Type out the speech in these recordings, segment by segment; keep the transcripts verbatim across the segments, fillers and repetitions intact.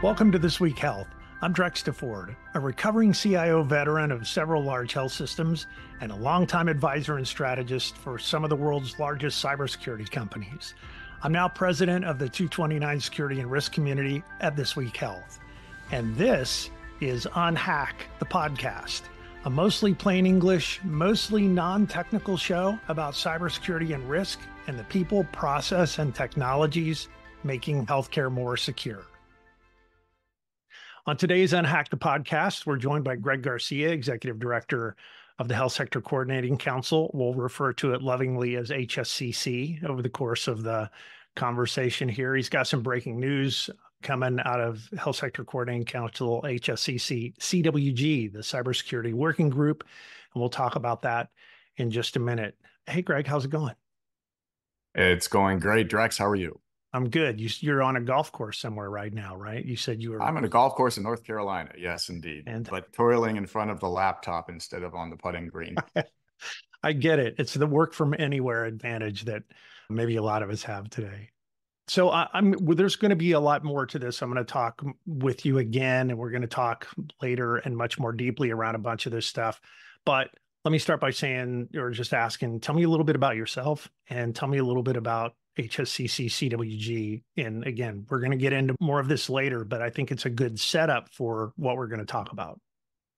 Welcome to This Week Health. I'm Drex DeFord, a recovering C I O veteran of several large health systems and a longtime advisor and strategist for some of the world's largest cybersecurity companies. I'm now president of the two twenty-nine Security and Risk Community at This Week Health. And this is Unhack, the podcast, a mostly plain English, mostly non-technical show about cybersecurity and risk and the people, process, and technologies making healthcare more secure. On today's Unhack the Podcast, we're joined by Greg Garcia, Executive Director of the Health Sector Coordinating Council. We'll refer to it lovingly as H S C C over the course of the conversation here. He's got some breaking news coming out of Health Sector Coordinating Council, H S C C, C W G, the Cybersecurity Working Group, and we'll talk about that in just a minute. Hey, Greg, how's it going? It's going great. Drex, how are you? I'm good. You, you're on a golf course somewhere right now, right? You said you were... I'm on a golf course in North Carolina. Yes, indeed. And... but toiling in front of the laptop instead of on the putting green. I get it. It's the work from anywhere advantage that maybe a lot of us have today. So I, I'm. Well, there's going to be a lot more to this. I'm going to talk with you again, and we're going to talk later and much more deeply around a bunch of this stuff. But let me start by saying, or just asking, tell me a little bit about yourself and tell me a little bit about H S C C, C W G. And again, we're going to get into more of this later, but I think it's a good setup for what we're going to talk about.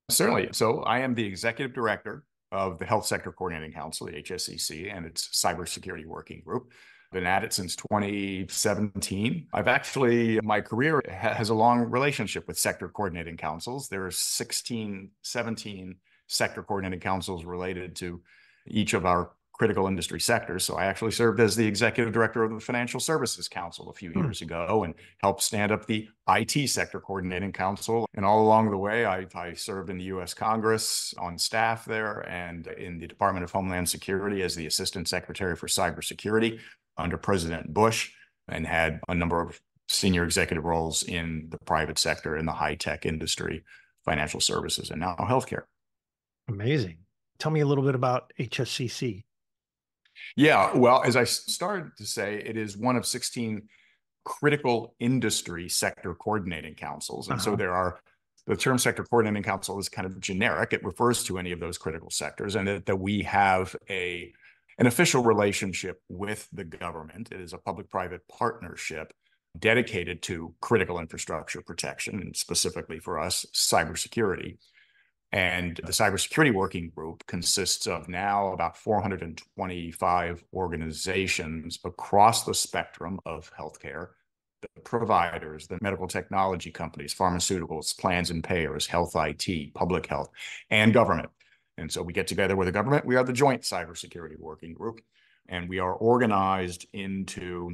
Certainly. So I am the executive director of the Health Sector Coordinating Council, the H S C C, and its Cybersecurity Working Group. Been at it since twenty seventeen. I've actually, my career has a long relationship with sector coordinating councils. There are sixteen, seventeen sector coordinating councils related to each of our critical industry sectors. So I actually served as the executive director of the Financial Services Council a few years mm. ago and helped stand up the I T Sector Coordinating Council. And all along the way, I, I served in the U S Congress on staff there and in the Department of Homeland Security as the Assistant Secretary for Cybersecurity under President Bush, and had a number of senior executive roles in the private sector, in the high-tech industry, financial services, and now healthcare. Amazing. Tell me a little bit about H S C C. Yeah, well, as I started to say, it is one of sixteen critical industry sector coordinating councils. And uh-huh. so there are, the term sector coordinating council is kind of generic. It refers to any of those critical sectors, and that, that we have a an official relationship with the government. It is a public-private partnership dedicated to critical infrastructure protection, and specifically for us, cybersecurity. And the Cybersecurity Working Group consists of now about four hundred twenty-five organizations across the spectrum of healthcare, the providers, the medical technology companies, pharmaceuticals, plans and payers, health I T, public health, and government. And so we get together with the government. We are the Joint Cybersecurity Working Group, and we are organized into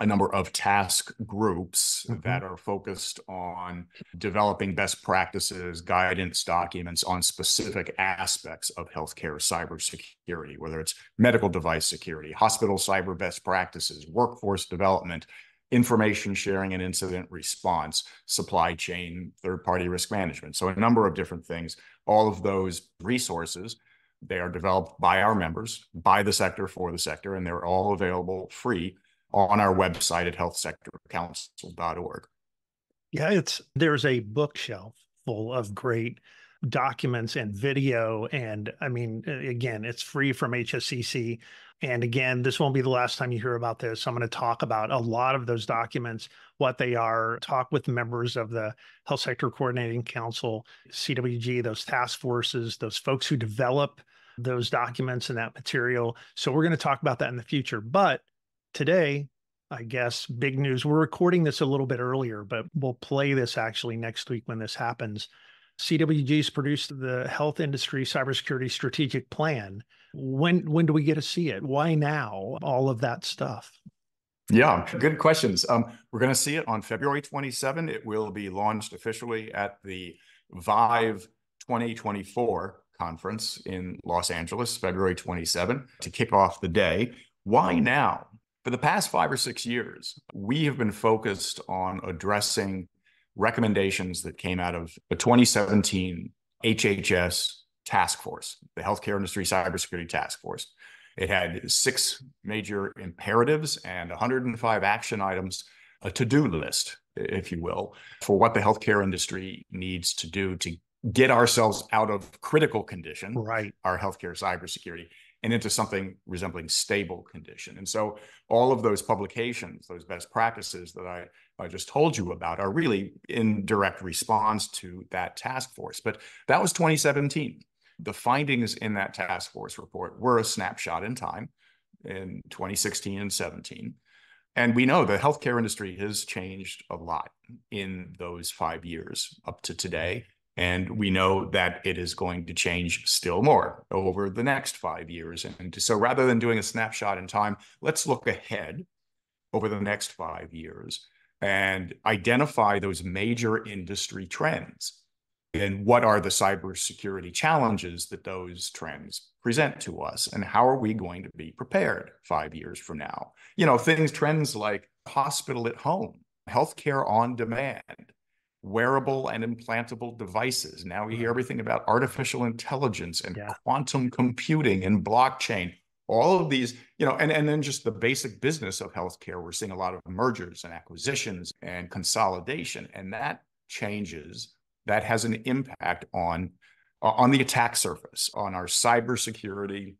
a number of task groups mm-hmm. that are focused on developing best practices, guidance documents on specific aspects of healthcare cybersecurity, whether it's medical device security, hospital cyber best practices, workforce development, information sharing and incident response, supply chain, third-party risk management. So a number of different things. All of those resources, they are developed by our members, by the sector, for the sector, and they're all available free on our website at health sector council dot org. Yeah, it's there's a bookshelf full of great documents and video. And I mean, again, it's free from H S C C. And again, this won't be the last time you hear about this. I'm going to talk about a lot of those documents, what they are, talk with members of the Health Sector Coordinating Council, C W G, those task forces, those folks who develop those documents and that material. So we're going to talk about that in the future. But today, I guess, big news. We're recording this a little bit earlier, but we'll play this actually next week when this happens. C W G's produced the Health Industry Cybersecurity Strategic Plan. When when do we get to see it? Why now? All of that stuff. Yeah, good questions. Um, we're going to see it on February twenty-seventh. It will be launched officially at the VIVE twenty twenty-four conference in Los Angeles, February twenty-seventh, to kick off the day. Why now? For the past five or six years, we have been focused on addressing recommendations that came out of the twenty seventeen H H S task force, the Healthcare Industry Cybersecurity Task Force. It had six major imperatives and one hundred five action items, a to-do list if you will, for what the healthcare industry needs to do to get ourselves out of critical condition, right, our healthcare cybersecurity, and into something resembling stable condition. And so all of those publications, those best practices that I, I just told you about are really in direct response to that task force. But that was twenty seventeen. The findings in that task force report were a snapshot in time in twenty sixteen and seventeen. And we know the healthcare industry has changed a lot in those five years up to today. And we know that it is going to change still more over the next five years. And so rather than doing a snapshot in time, let's look ahead over the next five years and identify those major industry trends. And what are the cybersecurity challenges that those trends present to us? And how are we going to be prepared five years from now? You know, things, trends like hospital at home, healthcare on demand, wearable and implantable devices. Now we hear everything about artificial intelligence and yeah. quantum computing and blockchain, all of these, you know, and, and then just the basic business of healthcare. We're seeing a lot of mergers and acquisitions and consolidation, and that changes, that has an impact on, on the attack surface, on our cybersecurity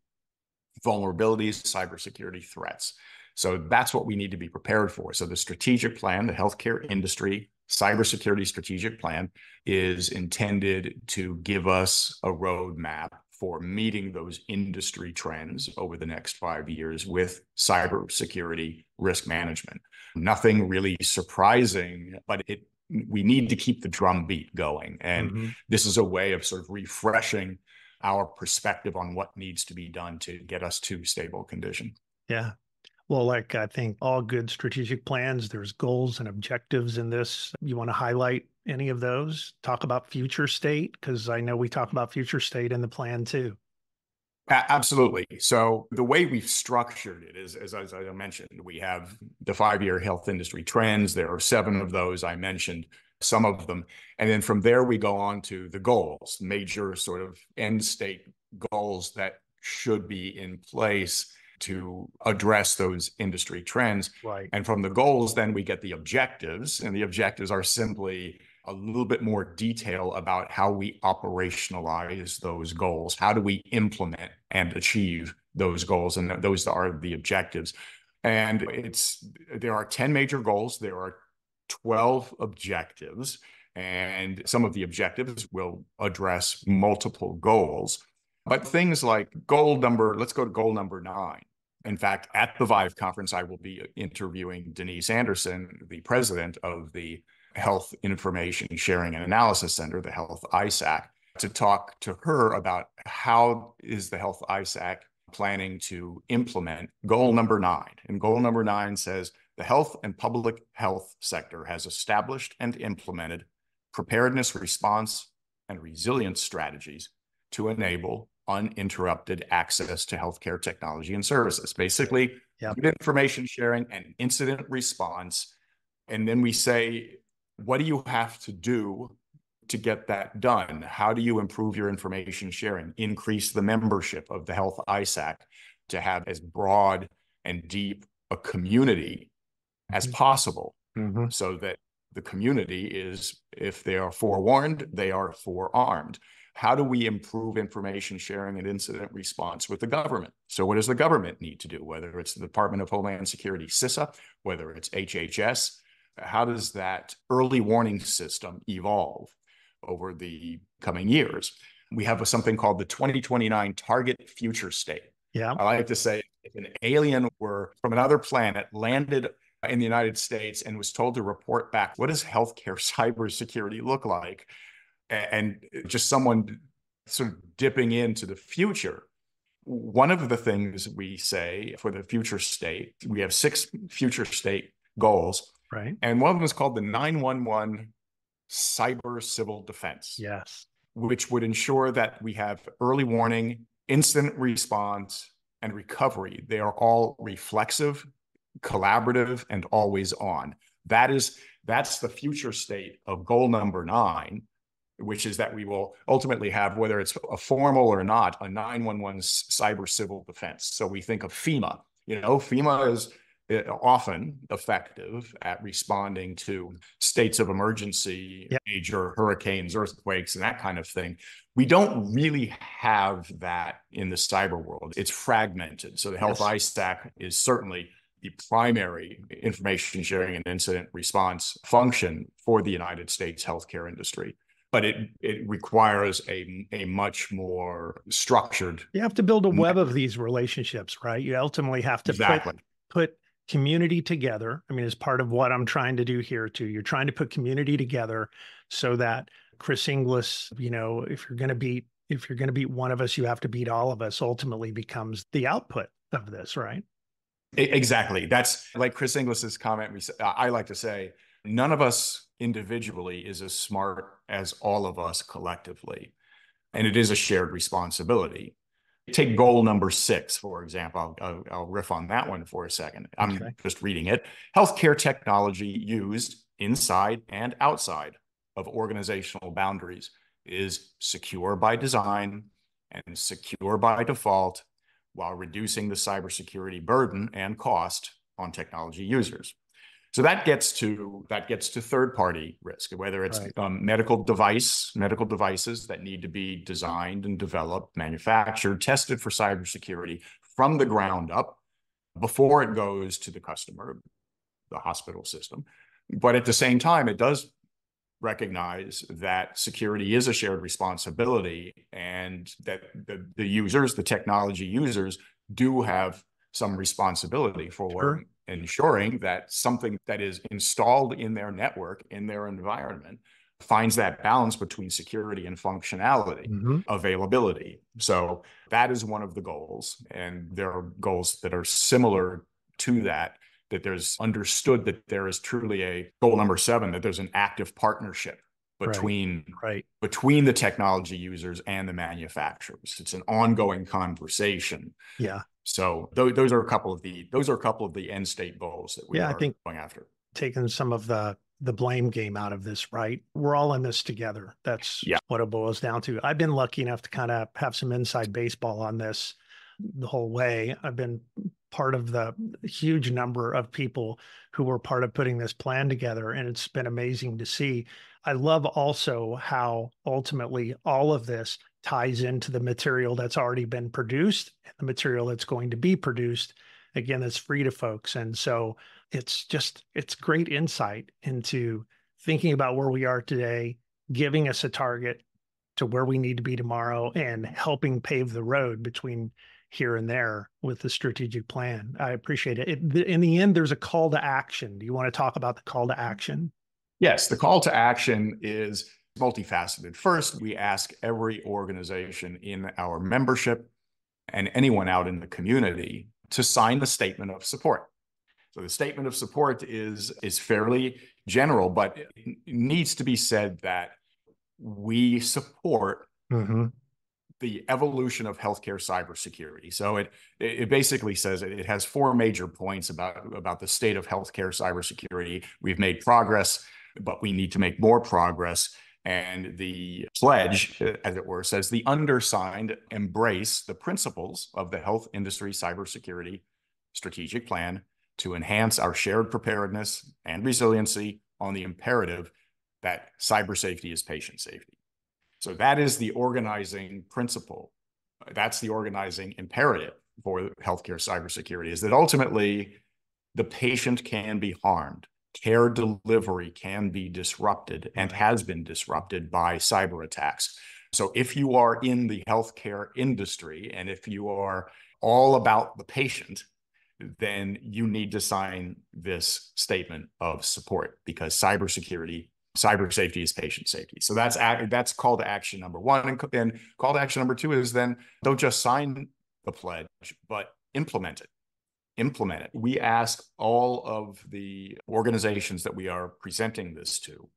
vulnerabilities, cybersecurity threats. So that's what we need to be prepared for. So the strategic plan, the healthcare industry cybersecurity strategic plan, is intended to give us a roadmap for meeting those industry trends over the next five years with cybersecurity risk management. Nothing really surprising, but it we need to keep the drumbeat going. And mm-hmm. this is a way of sort of refreshing our perspective on what needs to be done to get us to stable condition. Yeah. Well, like I think all good strategic plans, there's goals and objectives in this. You want to highlight any of those? Talk about future state, because I know we talk about future state in the plan too. Absolutely. So the way we've structured it is, as, as I mentioned, we have the five-year health industry trends. There are seven of those. I mentioned some of them. And then from there, we go on to the goals, major sort of end state goals that should be in place to address those industry trends. Right. And from the goals, then we get the objectives. And the objectives are simply a little bit more detail about how we operationalize those goals. How do we implement and achieve those goals? And th- those are the objectives. And it's there are ten major goals. There are twelve objectives. And some of the objectives will address multiple goals. But things like goal number, let's go to goal number nine. In fact, at the VIVE conference, I will be interviewing Denise Anderson, the president of the Health Information Sharing and Analysis Center, the Health I S A C, to talk to her about how is the Health I S A C planning to implement goal number nine. And goal number nine says, the health and public health sector has established and implemented preparedness, response, and resilience strategies to enable uninterrupted access to healthcare technology and services. Basically, yep. information sharing and incident response. And then we say, what do you have to do to get that done? How do you improve your information sharing? Increase the membership of the Health I S A C to have as broad and deep a community as possible, mm-hmm. so that the community is, if they are forewarned, they are forearmed. How do we improve information sharing and incident response with the government? So what does the government need to do, whether it's the Department of Homeland Security, CISA, whether it's H H S? How does that early warning system evolve over the coming years? We have something called the twenty twenty-nine Target Future State. Yeah, I like to say if an alien were from another planet, landed in the United States and was told to report back, what does healthcare cybersecurity look like? And just someone sort of dipping into the future. One of the things we say for the future state, we have six future state goals. Right. And one of them is called the nine one one Cyber Civil Defense. Yes. Which would ensure that we have early warning, incident response, and recovery. They are all reflexive, collaborative, and always on. That is, that's the future state of goal number nine, which is that we will ultimately have, whether it's a formal or not, a nine one one cyber civil defense. So we think of FEMA. You know, FEMA is often effective at responding to states of emergency, yep. major hurricanes, earthquakes, and that kind of thing. We don't really have that in the cyber world. It's fragmented. So the Health yes. I SAC is certainly the primary information sharing and incident response function for the United States healthcare industry. But it it requires a, a much more structured... You have to build a web of these relationships, right? You ultimately have to exactly. put, put community together. I mean, as part of what I'm trying to do here too, you're trying to put community together so that Chris Inglis, you know, if you're going to beat, if you're going to beat one of us, you have to beat all of us, ultimately becomes the output of this, right? Exactly. That's like Chris Inglis's comment. We, I like to say, none of us individually is as smart as all of us collectively. And it is a shared responsibility. Take goal number six, for example. I'll, I'll, I'll riff on that one for a second. I'm okay. just reading it. Healthcare technology used inside and outside of organizational boundaries is secure by design and secure by default, while reducing the cybersecurity burden and cost on technology users. So that gets to that gets to third-party risk, whether it's right. um, medical device, medical devices that need to be designed and developed, manufactured, tested for cybersecurity from the ground up before it goes to the customer, the hospital system. But at the same time, it does recognize that security is a shared responsibility, and that the, the users, the technology users, do have some responsibility for sure. ensuring that something that is installed in their network, in their environment, finds that balance between security and functionality, mm-hmm. availability. So that is one of the goals. And there are goals that are similar to that, that there's understood that there is truly a goal number seven, that there's an active partnership between, right. Right. between the technology users and the manufacturers. It's an ongoing conversation. Yeah. So th those are a couple of the, those are a couple of the end state goals that we yeah, are I think going after. Taking some of the, the blame game out of this, right? We're all in this together. That's yeah. what it boils down to. I've been lucky enough to kind of have some inside baseball on this the whole way. I've been part of the huge number of people who were part of putting this plan together. And it's been amazing to see. I love also how ultimately all of this ties into the material that's already been produced, and the material that's going to be produced. Again, that's free to folks. And so it's just, it's great insight into thinking about where we are today, giving us a target to where we need to be tomorrow, and helping pave the road between here and there with the strategic plan. I appreciate it. it. In the end, there's a call to action. Do you want to talk about the call to action? Yes, the call to action is multifaceted. First, we ask every organization in our membership and anyone out in the community to sign the statement of support. So the statement of support is, is fairly general, but it needs to be said that we support mm-hmm. the evolution of healthcare cybersecurity. So it it basically says it, it has four major points about, about the state of healthcare cybersecurity. We've made progress, but we need to make more progress. And the pledge, as it were, says the undersigned embrace the principles of the Health Industry Cybersecurity Strategic Plan to enhance our shared preparedness and resiliency on the imperative that cyber safety is patient safety. So that is the organizing principle. That's the organizing imperative for healthcare cybersecurity, is that ultimately the patient can be harmed. Care delivery can be disrupted and has been disrupted by cyber attacks. So if you are in the healthcare industry and if you are all about the patient, then you need to sign this statement of support, because cybersecurity Cyber safety is patient safety. So that's that's call to action number one. And, and call to action number two is then don't just sign the pledge, but implement it. Implement it. We ask all of the organizations that we are presenting this to,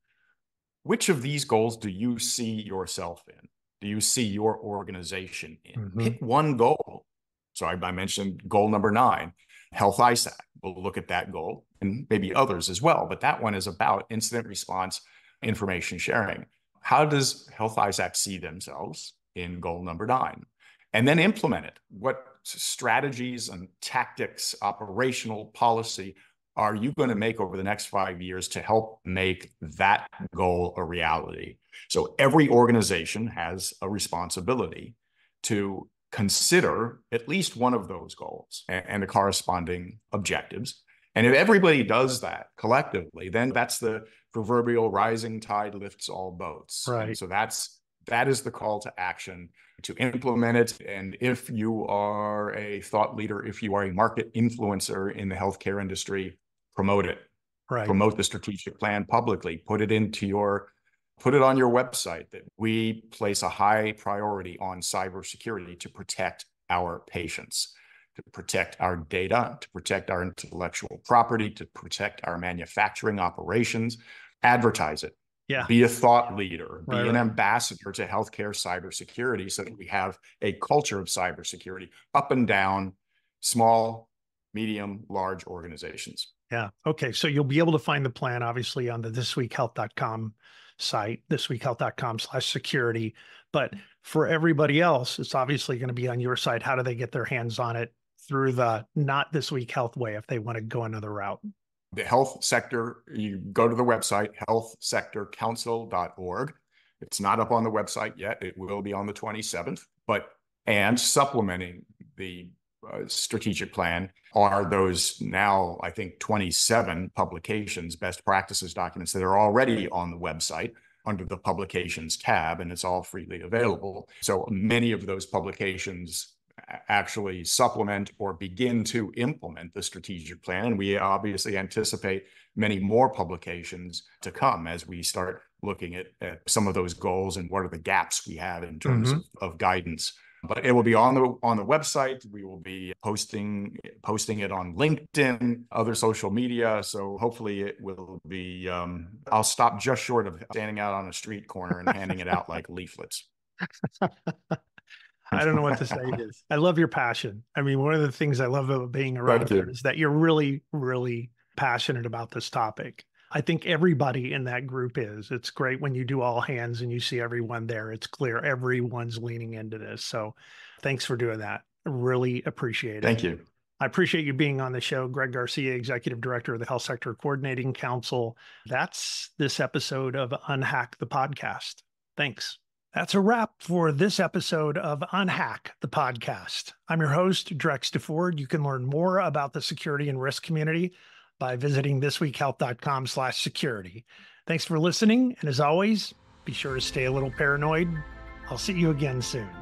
which of these goals do you see yourself in? Do you see your organization in? Mm-hmm. Pick one goal. So I, I mentioned goal number nine, Health I SAC. We'll look at that goal and maybe others as well, but that one is about incident response information sharing. How does Health I SAC see themselves in goal number nine? And then implement it. What strategies and tactics, operational policy, are you going to make over the next five years to help make that goal a reality? So every organization has a responsibility to consider at least one of those goals and, and the corresponding objectives. And if everybody does that collectively, then that's the proverbial rising tide lifts all boats. Right. And so that's that is the call to action to implement it. And if you are a thought leader, if you are a market influencer in the healthcare industry, promote it. Right. Promote the strategic plan publicly. Put it into your put it on your website that we place a high priority on cybersecurity to protect our patients, to protect our data, to protect our intellectual property, to protect our manufacturing operations. Advertise it. Yeah. Be a thought leader. Right, be an right. ambassador to healthcare cybersecurity so that we have a culture of cybersecurity up and down, small, medium, large organizations. Yeah. Okay. So you'll be able to find the plan, obviously, on the this week health dot com site, this week health dot com slash security. But for everybody else, it's obviously going to be on your side. How do they get their hands on it through the not This Week Health way if they want to go another route? The health sector, you go to the website, health sector council dot org. It's not up on the website yet. It will be on the twenty-seventh. But and supplementing the Uh, strategic plan are those now, I think, twenty-seven publications, best practices documents that are already on the website under the publications tab, and it's all freely available. So many of those publications actually supplement or begin to implement the strategic plan. And we obviously anticipate many more publications to come as we start looking at, at some of those goals and what are the gaps we have in terms mm-hmm. of, of guidance. But it will be on the on the website. We will be posting posting it on LinkedIn, other social media. So hopefully it will be. Um, I'll stop just short of standing out on a street corner and handing it out like leaflets. I don't know what to say. Is I love your passion. I mean, one of the things I love about being around here is that you're really, really passionate about this topic. I think everybody in that group is. It's great when you do all hands and you see everyone there. It's clear everyone's leaning into this. So thanks for doing that. Really appreciate it. Thank you. I appreciate you being on the show. Greg Garcia, Executive Director of the Health Sector Coordinating Council. That's this episode of Unhack the Podcast. Thanks. That's a wrap for this episode of Unhack the Podcast. I'm your host, Drex DeFord. You can learn more about the security and risk community by visiting this week health dot com slash security. Thanks for listening, and as always, be sure to stay a little paranoid. I'll see you again soon.